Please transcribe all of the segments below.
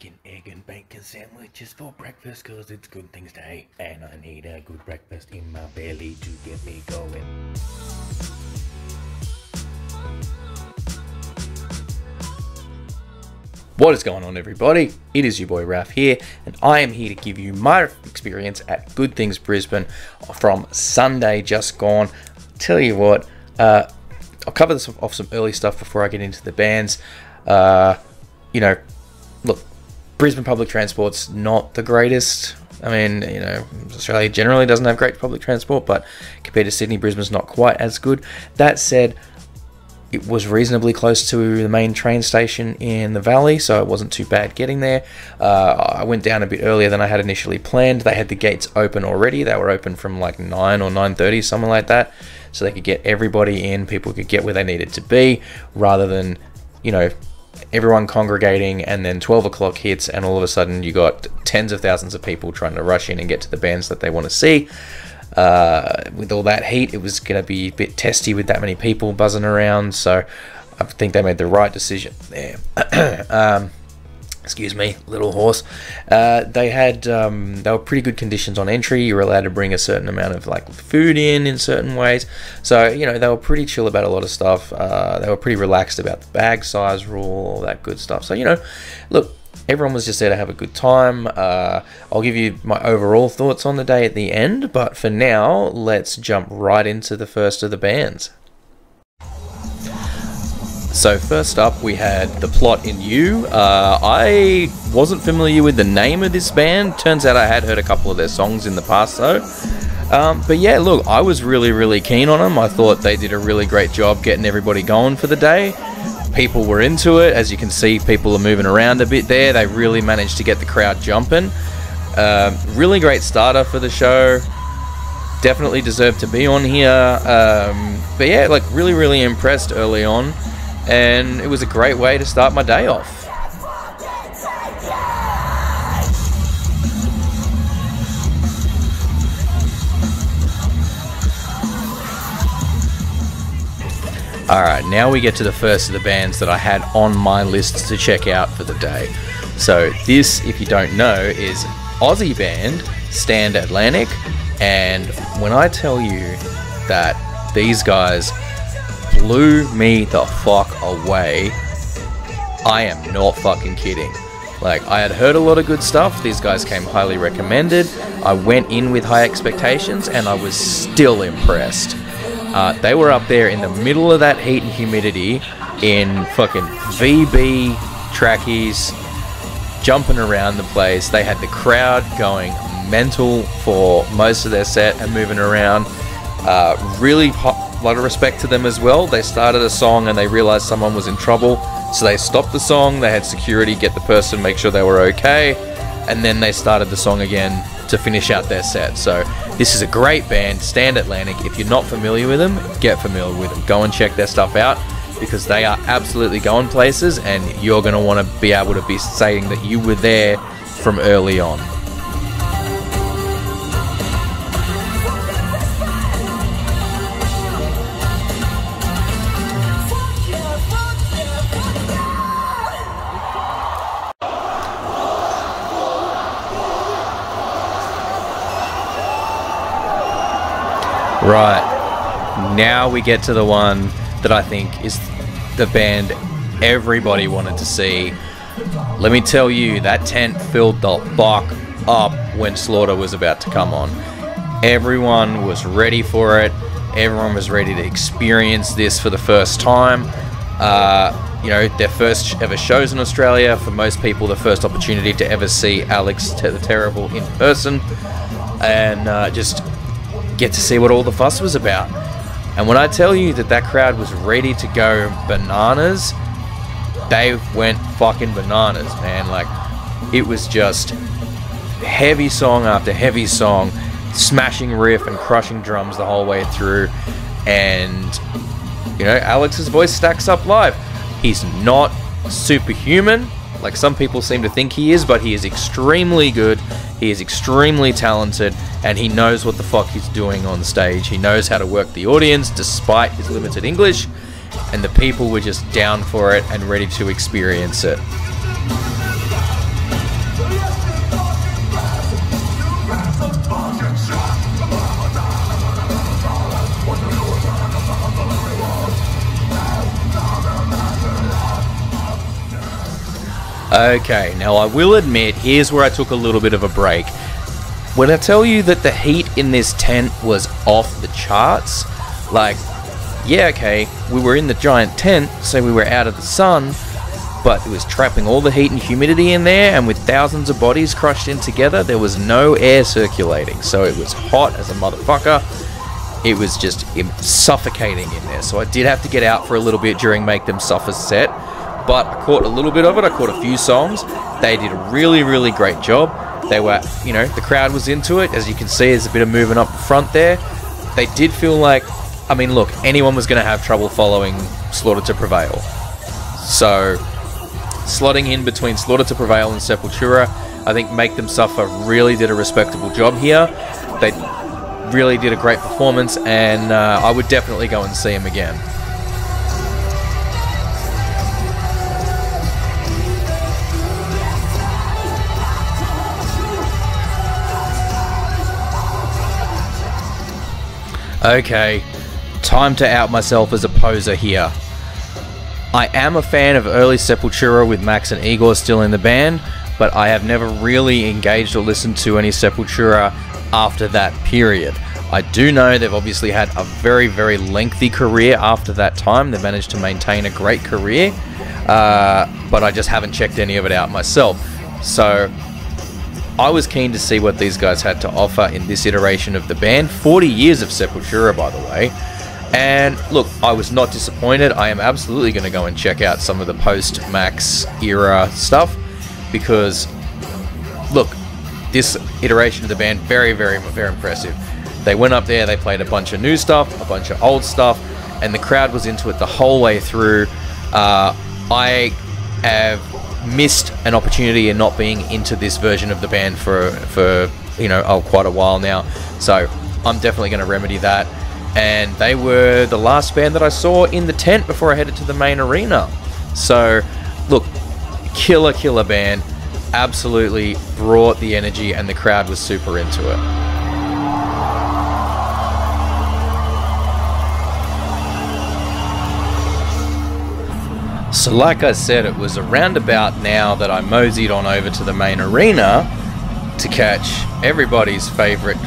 making egg and bacon sandwiches for breakfast, cause it's Good Things Day, and I need a good breakfast in my belly to get me going. What is going on, everybody? It is your boy Raph here, and I am here to give you my experience at Good Things Brisbane from Sunday just gone. Tell you what, I'll cover this off some early stuff before I get into the bands. You know, look, Brisbane public transport's not the greatest. I mean, you know, Australia generally doesn't have great public transport, but compared to Sydney, Brisbane's not quite as good. That said, it was reasonably close to the main train station in the valley, so it wasn't too bad getting there. I went down a bit earlier than I had initially planned. They had the gates open already. They were open from like 9 or 9:30, something like that, so they could get everybody in. People could get where they needed to be, rather than, you know, everyone congregating and then 12 o'clock hits and all of a sudden you got tens of thousands of people trying to rush in and get to the bands that they want to see. With all that heat, it was going to be a bit testy with that many people buzzing around, so I think they made the right decision there. Excuse me, little horse. They had, they were pretty good conditions on entry. You were allowed to bring a certain amount of like food in certain ways. So, you know, they were pretty chill about a lot of stuff. They were pretty relaxed about the bag size rule, all that good stuff. So, you know, look, everyone was just there to have a good time. I'll give you my overall thoughts on the day at the end, but for now, let's jump right into the first of the bands. So first up, we had The Plot in You. I wasn't familiar with the name of this band. Turns out I had heard a couple of their songs in the past, though. But yeah, look, I was really keen on them. I thought they did a really great job getting everybody going for the day. People were into it. As you can see, people are moving around a bit there. They really managed to get the crowd jumping. Really great starter for the show. Definitely deserved to be on here. But yeah, like really impressed early on, and it was a great way to start my day off. Alright, now we get to the first of the bands that I had on my list to check out for the day. So this, if you don't know, is Aussie band Stand Atlantic, and when I tell you that these guys blew me the fuck away, I am not fucking kidding. Like, I had heard a lot of good stuff. These guys came highly recommended. I went in with high expectations, and I was still impressed. They were up there in the middle of that heat and humidity in fucking VB trackies, jumping around the place. They had the crowd going mental for most of their set and moving around. Really a lot of respect to them as well. They started a song and they realized someone was in trouble, so they stopped the song. They had security get the person, make sure they were okay, and then they started the song again to finish out their set. So this is a great band, Stand Atlantic. If you're not familiar with them, get familiar with them. Go and check their stuff out, because they are absolutely going places, and you're going to want to be able to be saying that you were there from early on. Right, now we get to the one that I think is the band everybody wanted to see. Let me tell you, that tent filled the fuck up when Slaughter was about to come on. Everyone was ready for it. Everyone was ready to experience this for the first time. You know, their first ever shows in Australia. For most people, the first opportunity to ever see Alex the Terrible in person. And just get to see what all the fuss was about. And when I tell you that that crowd was ready to go bananas, they went fucking bananas, man. Like, it was just heavy song after heavy song, smashing riff and crushing drums the whole way through. And, you know, Alex's voice stacks up live. He's not superhuman, like some people seem to think he is, but he is extremely good. He is extremely talented, and he knows what the fuck he's doing on stage. He knows how to work the audience despite his limited English, and the people were just down for it and ready to experience it. Okay, now I will admit, here's where I took a little bit of a break. When I tell you that the heat in this tent was off the charts, like, yeah, okay, we were in the giant tent, so we were out of the sun, but it was trapping all the heat and humidity in there, and with thousands of bodies crushed in together, there was no air circulating, so it was hot as a motherfucker. It was just suffocating in there, so I did have to get out for a little bit during Make Them Suffer set, but I caught a little bit of it. I caught a few songs. They did a really, really great job. They were, you know, the crowd was into it. As you can see, there's a bit of movement up the front there. They did feel like, I mean, look, anyone was going to have trouble following Slaughter to Prevail. So, slotting in between Slaughter to Prevail and Sepultura, I think Make Them Suffer really did a respectable job here. They really did a great performance, and I would definitely go and see them again. Okay, time to out myself as a poser here. I am a fan of early Sepultura with Max and Igor still in the band, but I have never really engaged or listened to any Sepultura after that period. I do know they've obviously had a very, very lengthy career after that time. They've managed to maintain a great career, but I just haven't checked any of it out myself. So I was keen to see what these guys had to offer in this iteration of the band. 40 years of Sepultura, by the way. And look, I was not disappointed. I am absolutely going to go and check out some of the post-Max era stuff, because, look, this iteration of the band, very, very, very impressive. They went up there, they played a bunch of new stuff, a bunch of old stuff, and the crowd was into it the whole way through. I have missed an opportunity in not being into this version of the band for you know, quite a while now, so I'm definitely going to remedy that. And they were the last band that I saw in the tent before I headed to the main arena. So look, killer band, absolutely brought the energy, and the crowd was super into it. So like I said, it was around about now that I moseyed on over to the main arena to catch everybody's favourite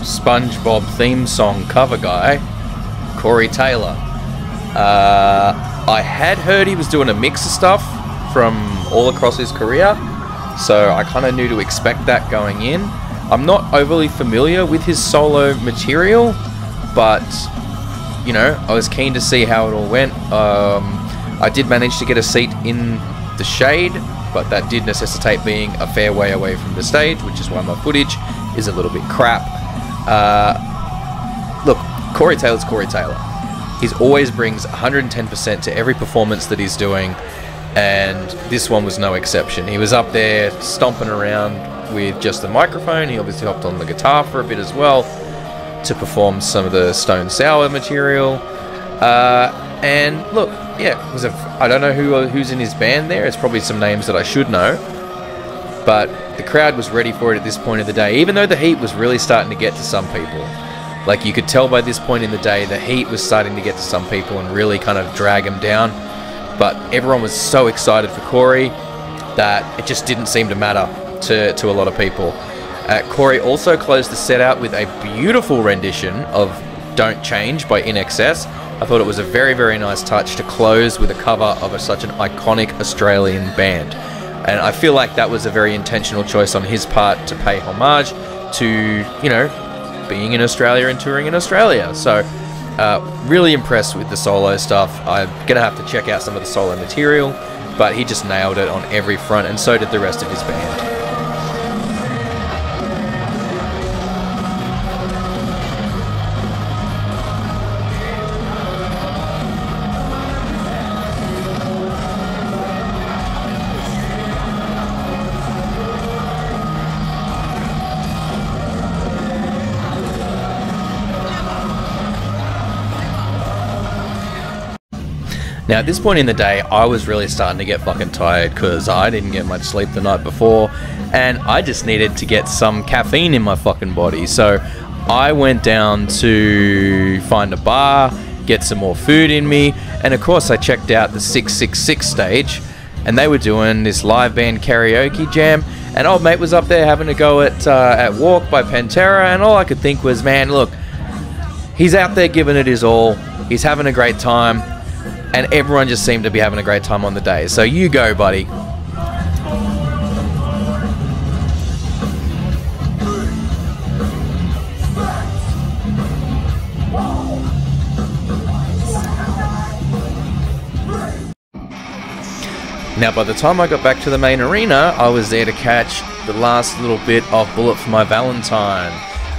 SpongeBob theme song cover guy, Corey Taylor. I had heard he was doing a mix of stuff from all across his career, so I kind of knew to expect that going in. I'm not overly familiar with his solo material, but, you know, I was keen to see how it all went. I did manage to get a seat in the shade, but that did necessitate being a fair way away from the stage, which is why my footage is a little bit crap. Look, Corey Taylor's Corey Taylor. He always brings 110% to every performance that he's doing, and this one was no exception. He was up there stomping around with just the microphone. He obviously hopped on the guitar for a bit as well to perform some of the Stone Sour material. And look, yeah, it was I don't know who's in his band there. It's probably some names that I should know, but the crowd was ready for it at this point of the day, even though the heat was really starting to get to some people. Like, you could tell by this point in the day, the heat was starting to get to some people and really kind of drag them down, but everyone was so excited for Corey that it just didn't seem to matter to a lot of people. Corey also closed the set out with a beautiful rendition of Don't Change by INXS. I thought it was a very, very nice touch to close with a cover of such an iconic Australian band. And I feel like that was a very intentional choice on his part to pay homage to, you know, being in Australia and touring in Australia. So, really impressed with the solo stuff. I'm going to have to check out some of the solo material, but he just nailed it on every front, and so did the rest of his band. Now, at this point in the day, I was really starting to get fucking tired because I didn't get much sleep the night before, and I just needed to get some caffeine in my fucking body. So I went down to find a bar, get some more food in me, and of course I checked out the 666 stage, and they were doing this live band karaoke jam, and old mate was up there having a go at Walk by Pantera, and all I could think was, man, look, he's out there giving it his all, he's having a great time, and everyone just seemed to be having a great time on the day. So you go, buddy. Now, by the time I got back to the main arena, I was there to catch the last little bit of Bullet for My Valentine.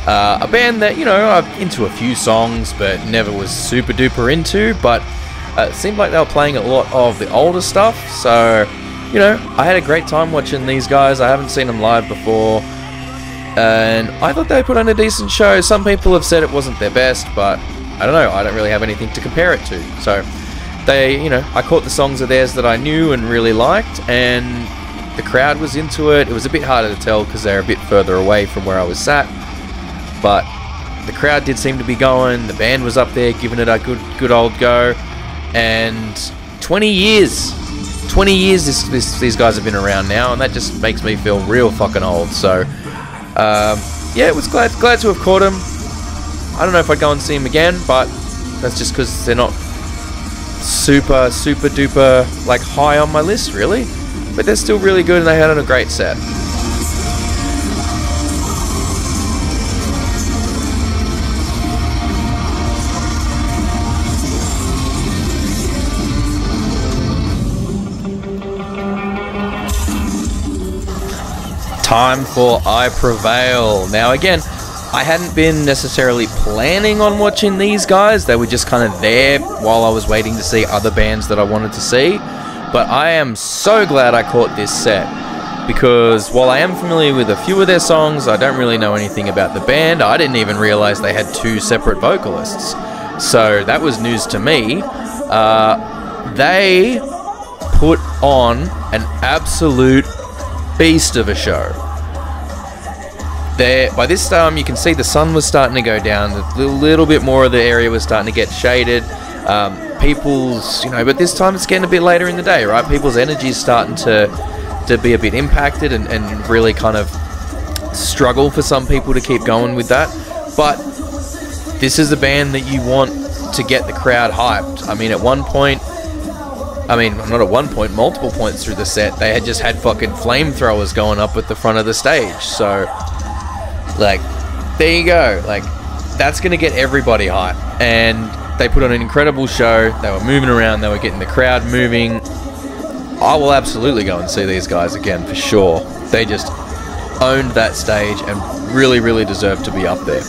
A band that, you know, I'm into a few songs, but never was super duper into, but it seemed like they were playing a lot of the older stuff, so, you know, I had a great time watching these guys. I haven't seen them live before, and I thought they put on a decent show. Some people have said it wasn't their best, but I don't know, I don't really have anything to compare it to, so... They, you know, I caught the songs of theirs that I knew and really liked, and the crowd was into it. It was a bit harder to tell because they're a bit further away from where I was sat, but the crowd did seem to be going. The band was up there giving it a good old go, and 20 years these guys have been around now, and that just makes me feel real fucking old. So, yeah, it was glad to have caught them. I don't know if I'd go and see them again, but that's just because they're not super duper like high on my list really, but they're still really good and they had on a great set. Time for I Prevail. Now again, I hadn't been necessarily planning on watching these guys. They were just kind of there while I was waiting to see other bands that I wanted to see. But I am so glad I caught this set, because while I am familiar with a few of their songs, I don't really know anything about the band. I didn't even realize they had two separate vocalists. So that was news to me. They put on an absolute beast of a show. There, by this time you can see the sun was starting to go down, a little bit more of the area was starting to get shaded, people's, you know, but this time it's getting a bit later in the day, right? People's energy is starting to be a bit impacted and really kind of struggle for some people to keep going with that, but this is a band that you want to get the crowd hyped. I mean, at one point, I mean, not at one point, multiple points through the set, they had just had fucking flamethrowers going up at the front of the stage, so... like, there you go. Like, that's going to get everybody hype. And they put on an incredible show. They were moving around. They were getting the crowd moving. I will absolutely go and see these guys again for sure. They just owned that stage and really, really deserved to be up there.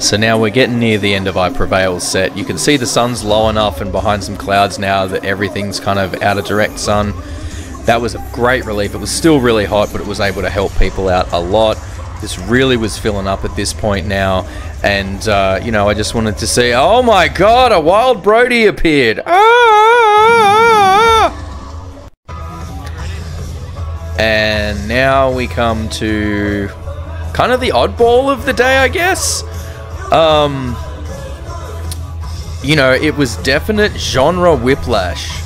So now we're getting near the end of I Prevail's set. You can see the sun's low enough and behind some clouds now that everything's kind of out of direct sun. That was a great relief. It was still really hot, but it was able to help people out a lot. This really was filling up at this point now. And, you know, I just wanted to see... oh my god, a wild Brody appeared! Ah! And now we come to... kind of the oddball of the day, I guess? You know, it was definite genre whiplash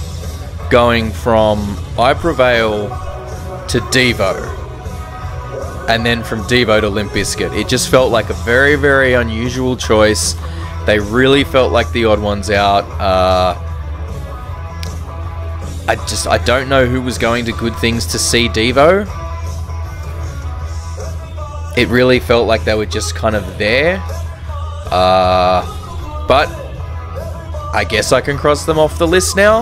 going from I Prevail to Devo and then from Devo to Limp Bizkit. It just felt like a very, very unusual choice. They really felt like the odd ones out. I don't know who was going to Good Things to see Devo. It really felt like they were just kind of there. But I guess I can cross them off the list now.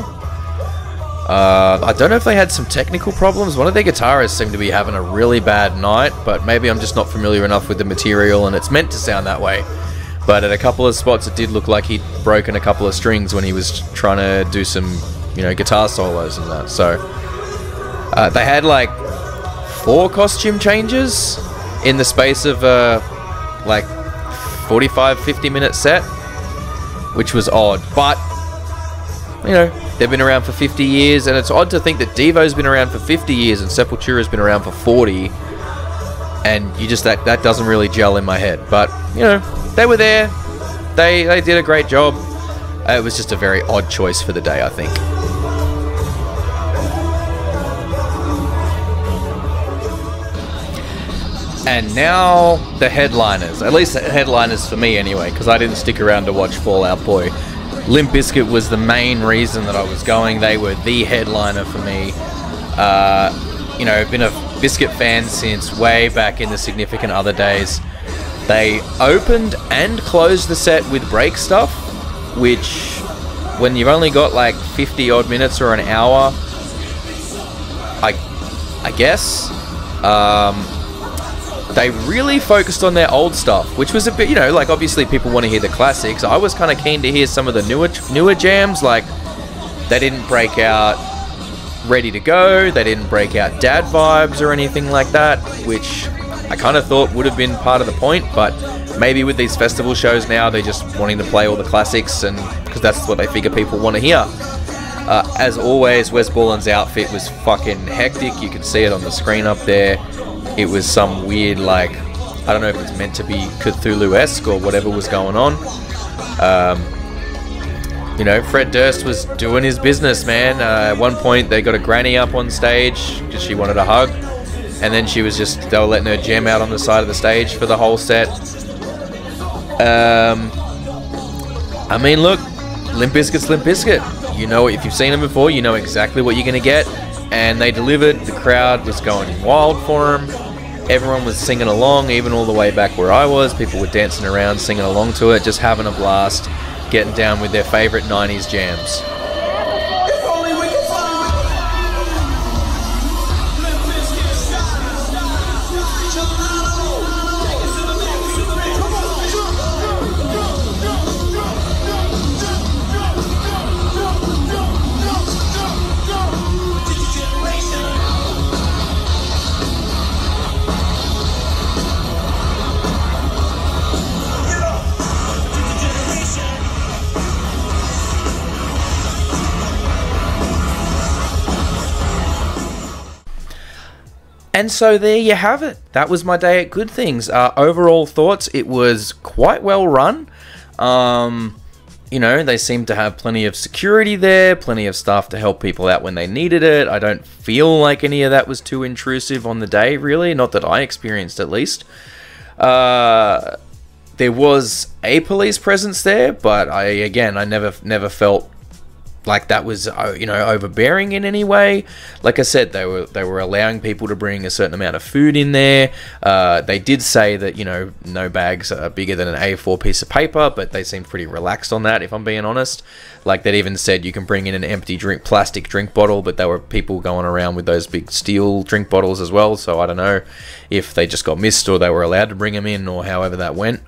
I don't know if they had some technical problems. One of their guitarists seemed to be having a really bad night, but maybe I'm just not familiar enough with the material and it's meant to sound that way. But at a couple of spots, it did look like he'd broken a couple of strings when he was trying to do some, you know, guitar solos and that. So, they had like 4 costume changes in the space of, like, 45-50 minute set, which was odd, but you know, they've been around for 50 years, and it's odd to think that Devo's been around for 50 years and Sepultura's been around for 40, and you just that doesn't really gel in my head. But you know, they were there. They did a great job. It was just a very odd choice for the day, I think. And now the headliners, at least the headliners for me anyway, because I didn't stick around to watch Fall Out Boy. Limp Bizkit was the main reason that I was going. They were the headliner for me. You know, I've been a Bizkit fan since way back in the Significant Other days. They opened and closed the set with Break Stuff, which, when you've only got like 50 odd minutes or an hour, I guess, they really focused on their old stuff, which was a bit, you know, like obviously people want to hear the classics. I was kind of keen to hear some of the newer jams. Like, they didn't break out Ready to Go, they didn't break out Dad Vibes or anything like that, which I kind of thought would have been part of the point. But maybe with these festival shows now, they're just wanting to play all the classics, and because that's what they figure people want to hear. As always, Wes Borland's outfit was fucking hectic. You can see it on the screen up there. It was some weird, like, I don't know if it's meant to be Cthulhu-esque or whatever was going on. You know, Fred Durst was doing his business, man. At one point, they got a granny up on stage because she wanted a hug. And then she was just, they were letting her jam out on the side of the stage for the whole set. I mean, look, Limp Bizkit's Limp Bizkit. You know, if you've seen them before, you know exactly what you're going to get. And they delivered. The crowd was going wild for them. Everyone was singing along, even all the way back where I was. People were dancing around, singing along to it, just having a blast, getting down with their favorite 90s jams. And so there you have it. That was my day at Good Things. Overall thoughts, it was quite well run. You know, they seemed to have plenty of security there, plenty of staff to help people out when they needed it. I don't feel like any of that was too intrusive on the day, really. Not that I experienced, at least. There was a police presence there, but I never felt like that was, you know, overbearing in any way. Like I said, they were allowing people to bring a certain amount of food in there. They did say that, you know, no bags are bigger than an A4 piece of paper, but they seemed pretty relaxed on that, if I'm being honest. Like, they even said you can bring in an empty plastic drink bottle, but there were people going around with those big steel drink bottles as well. So I don't know if they just got missed or they were allowed to bring them in or however that went.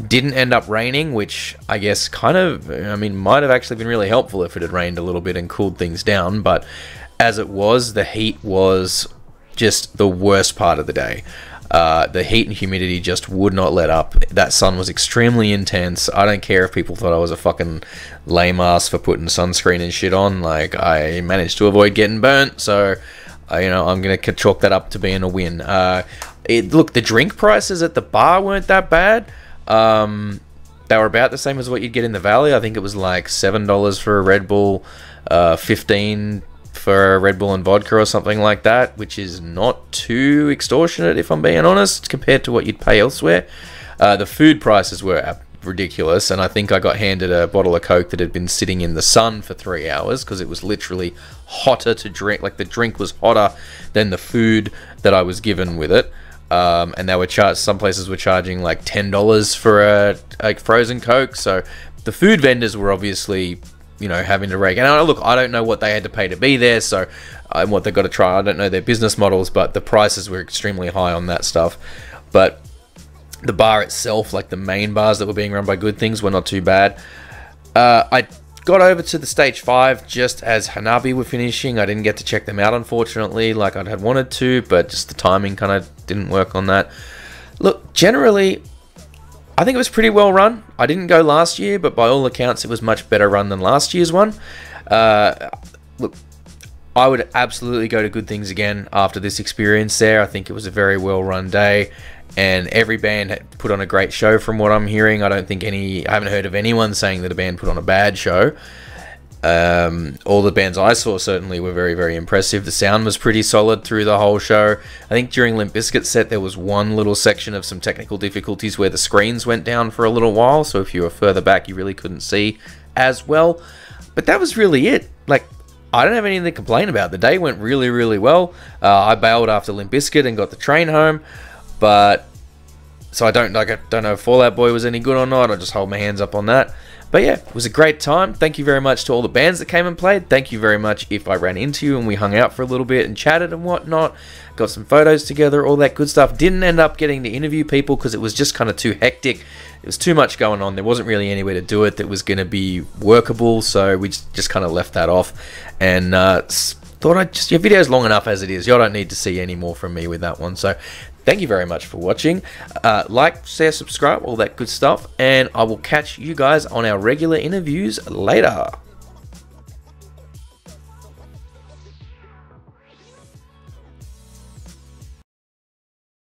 Didn't end up raining, which I guess kind of, I mean, might have actually been really helpful if it had rained a little bit and cooled things down. But as it was, the heat was just the worst part of the day. The heat and humidity just would not let up. That sun was extremely intense. I don't care if people thought I was a fucking lame ass for putting sunscreen and shit on. Like, I managed to avoid getting burnt, so you know, I'm going to chalk that up to being a win. Look, the drink prices at the bar weren't that bad. They were about the same as what you'd get in the Valley. I think it was like $7 for a Red Bull, $15 for a Red Bull and vodka or something like that, which is not too extortionate, if I'm being honest, compared to what you'd pay elsewhere. The food prices were ridiculous, and I think I got handed a bottle of Coke that had been sitting in the sun for 3 hours because it was literally hotter to drink. Like, the drink was hotter than the food that I was given with it. And they were charged, some places were charging like $10 for a frozen Coke. So the food vendors were obviously, you know, having to rake. And look, I don't know what they had to pay to be there, so and what they got to try. I don't know their business models, but the prices were extremely high on that stuff. But the bar itself, like the main bars that were being run by Good Things, were not too bad. I got over to the stage 5 just as Hanabi were finishing. I didn't get to check them out, unfortunately, like I had wanted to, but just the timing kind of didn't work on that. Look, generally, I think it was pretty well run. I didn't go last year, but by all accounts, it was much better run than last year's one. Look, I would absolutely go to Good Things again after this experience there. I think it was a very well-run day, and every band put on a great show from what I'm hearing. I haven't heard of anyone saying that a band put on a bad show. All the bands I saw certainly were very, very impressive. The sound was pretty solid through the whole show. I think during Limp Bizkit's set, there was one little section of some technical difficulties where the screens went down for a little while, so if you were further back, you really couldn't see as well. But that was really it. Like, I don't have anything to complain about. The day went really, really well. I bailed after Limp Bizkit and got the train home, but so I don't know if Fall Out Boy was any good or not. I just hold my hands up on that. But yeah, it was a great time. Thank you very much to all the bands that came and played. Thank you very much if I ran into you and we hung out for a little bit and chatted and whatnot. Got some photos together, all that good stuff. Didn't end up getting to interview people because it was just kind of too hectic. It was too much going on. There wasn't really anywhere to do it that was going to be workable. So we just kind of left that off. And thought your video's long enough as it is. Y'all don't need to see any more from me with that one. So thank you very much for watching. Like, share, subscribe, all that good stuff. And I will catch you guys on our regular interviews later.